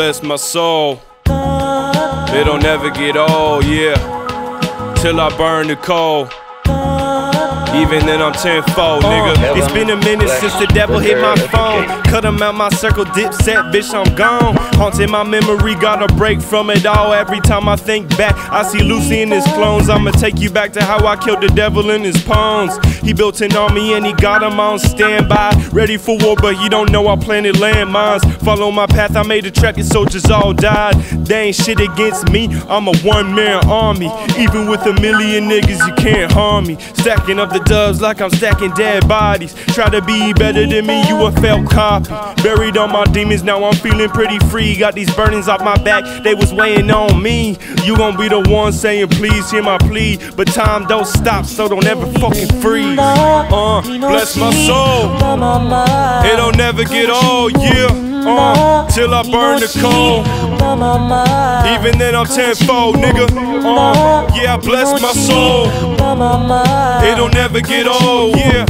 bless my soul. It'll never get old, yeah, till I burn the coal. Even then I'm tenfold, nigga. It's been a minute since the devil hit my phone. Cut him out my circle, Dipset, bitch, I'm gone. Haunting my memory, gotta break from it all. Every time I think back, I see Lucy and his clones. I'ma take you back to how I killed the devil in his pawns. He built an army and he got him on standby, ready for war, but you don't know I planted landmines. Follow my path, I made a track and soldiers all died. They ain't shit against me, I'm a one-man army. Even with a million niggas, you can't harm me. Stacking up the dubs like I'm stacking dead bodies. Try to be better than me, you a failed copy. Buried all my demons, now I'm feeling pretty free. Got these burnings off my back, they was weighing on me. You gon' be the one saying please hear my plea, but time don't stop, so don't ever fucking freeze. Bless my soul, it'll never get old, yeah, till I burn the coal. Even then I'm tenfold, nigga. Yeah, I bless my soul, it'll never get old, yeah,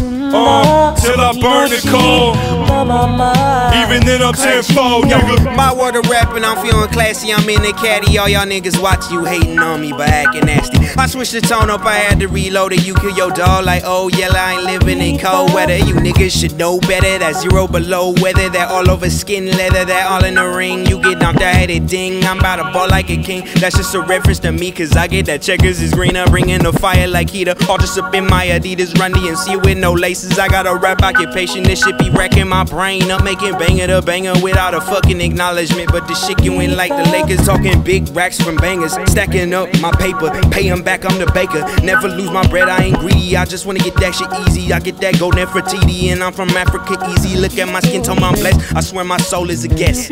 till I burn the coal. Even then I'm tenfold, nigga. My word of rapping, I'm feeling classy. I'm in the caddy, all y'all niggas watching you hating on me by acting nasty. I switched the tone up, I had to reload it. You kill your dog like, oh yeah, I ain't living in cold weather. You niggas should know better. That zero below weather, that all over skin leather, that all in the ring. You get knocked out, had it ding. I'm about to ball like a king. That's just a reference to me, cause I get that checkers is greener. Bringing the fire like heater, all just up in my Adidas, Run DMC with no laces. I got a rap occupation, this shit be wrecking my brain up, making banger to banger without a fucking acknowledgement. But this shit going like the Lakers, talking big racks from bangers, stacking up my paper, pay them back, I'm the baker. Never lose my bread, I ain't greedy, I just wanna get that shit easy. I get that gold Nefertiti and I'm from Africa, easy. Look at my skin tone, I'm blessed, I swear my soul is a guest.